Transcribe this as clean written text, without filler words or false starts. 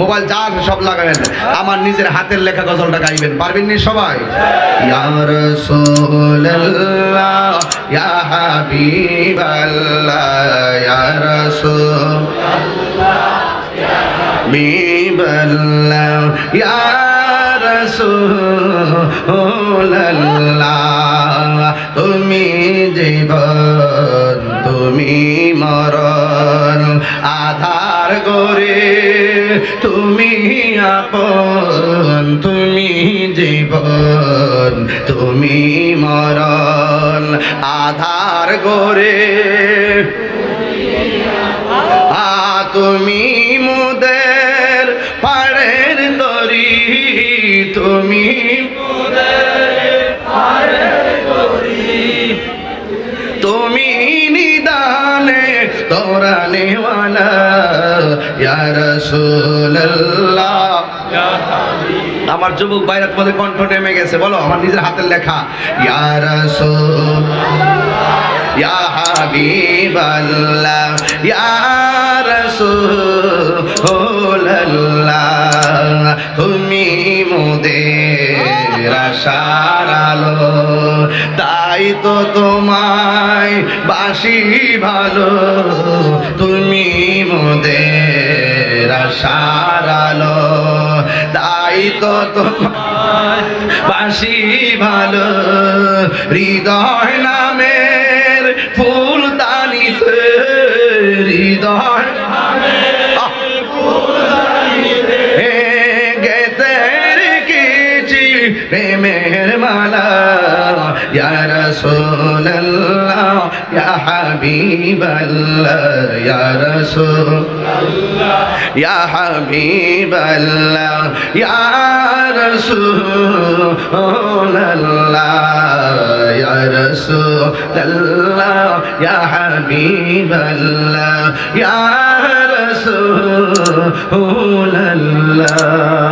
Mobile যা সব লাগাবেন, আমার নিজের হাতের লেখা গজলটা গাইবেন, পারবেন নি সবাই? ইয়া রাসূলুল্লাহ ইয়া হাবিবাল্লাহ ইয়া রাসূলুল্লাহ ইয়া হাবিবাল্লাহ ইয়া রাসূলুল্লাহ তুমি জীবন তুমি মরণ আধার করে তুমি আপন তুমি জীবন তুমি মরণ আধার করে তুমি মোদের পাড়ের দড়ি তুমি তুমি নিদানে তোরা নেওয়ালা ইয়া রাসূলুল্লাহ। আমার যুবক বাইরে তোমাদের কণ্ঠ নেমে গেছে, বলো আমার নিজের হাতের লেখা ইয়া রাসূলুল্লাহ ইয়া হাবিবাল্লাহ ইয়া রাসূলুল্লাহ তুমি মোদের আশার আলো তাই তো তোমায় বাসি ভালো তুমি মোদের আশার আলো তাই তো তোমায় বাসি ভালো হৃদয় নামে ফুল দানিতে হৃদয় প্রেমের মালা ইয়া রাসূলুল্লাহ ইয়া হাবিবাল্লাহ ইয়া রাসূলুল্লাহ ইয়া হাবিবাল্লাহ ইয়া রাসূলুল্লাহ ইয়া রাসূলুল্লাহ ইয়া হাবিবাল্লাহ ইয়া রাসূলুল্লাহ।